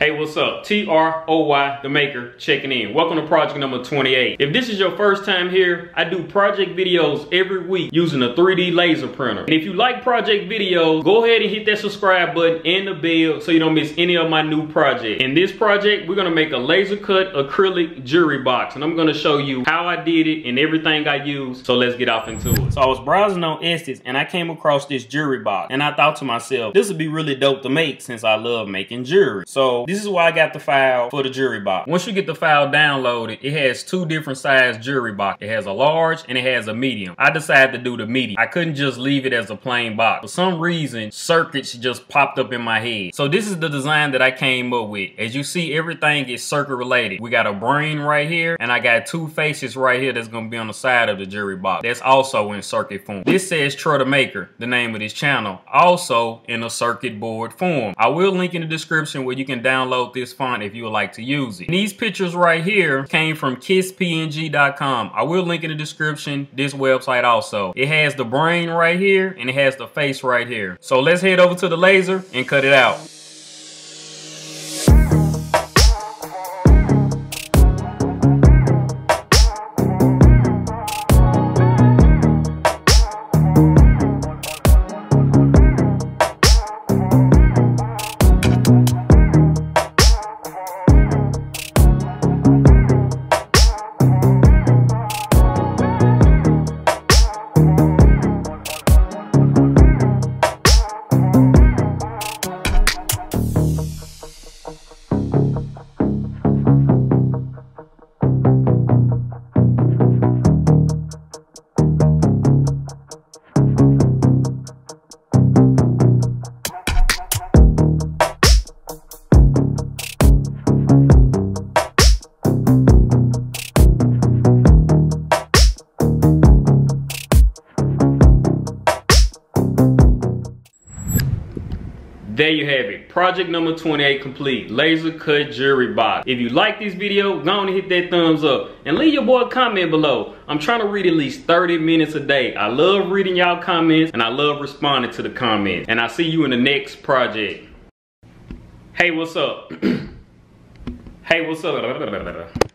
Hey, what's up? Troy the Maker checking in. Welcome to project number 28. If this is your first time here, I do project videos every week using a 3D laser printer. And if you like project videos, go ahead and hit that subscribe button and the bell so you don't miss any of my new projects. In this project, we're gonna make a laser cut acrylic jewelry box, and I'm gonna show you how I did it and everything I used. So let's get off into it. So I was browsing on Etsy and I came across this jewelry box, and I thought to myself, this would be really dope to make since I love making jewelry. So this is why I got the file for the jewelry box. Once you get the file downloaded, it has two different size jewelry box. It has a large and it has a medium. I decided to do the medium. I couldn't just leave it as a plain box. For some reason, circuits just popped up in my head. So this is the design that I came up with. As you see, everything is circuit related. We got a brain right here, and I got two faces right here that's going to be on the side of the jewelry box. That's also in circuit form. This says Troy the Maker, the name of this channel, also in a circuit board form. I will link in the description where you can download this font if you would like to use it. And these pictures right here came from kisspng.com. I will link in the description this website also. It has the brain right here and it has the face right here. So let's head over to the laser and cut it out. There you have it. Project number 28 complete. Laser cut jewelry box. If you like this video, go on and hit that thumbs up. And leave your boy a comment below. I'm trying to read at least 30 minutes a day. I love reading y'all comments and I love responding to the comments. And I'll see you in the next project. Hey, what's up? Hey, what's up?